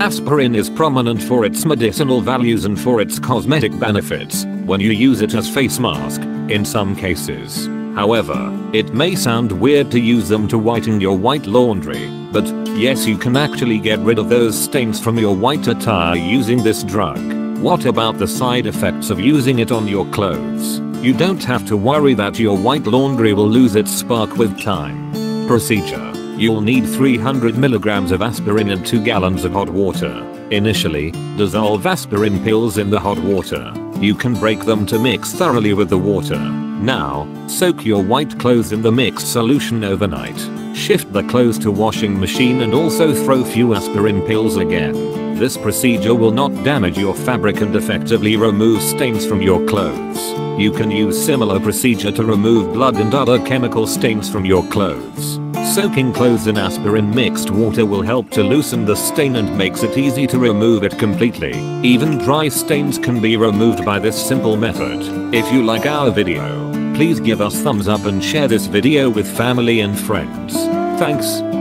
Aspirin is prominent for its medicinal values and for its cosmetic benefits when you use it as face mask in some cases. However, it may sound weird to use them to whiten your white laundry, but yes, you can actually get rid of those stains from your white attire using this drug. What about the side effects of using it on your clothes? You don't have to worry that your white laundry will lose its spark with time. Procedure. You'll need 300 milligrams of aspirin and 2 gallons of hot water. Initially, dissolve aspirin pills in the hot water. You can break them to mix thoroughly with the water. Now, soak your white clothes in the mixed solution overnight. Shift the clothes to washing machine and also throw few aspirin pills again. This procedure will not damage your fabric and effectively remove stains from your clothes. You can use similar procedure to remove blood and other chemical stains from your clothes. Soaking clothes in aspirin mixed water will help to loosen the stain and makes it easy to remove it completely. Even dry stains can be removed by this simple method. If you like our video, please give us thumbs up and share this video with family and friends. Thanks.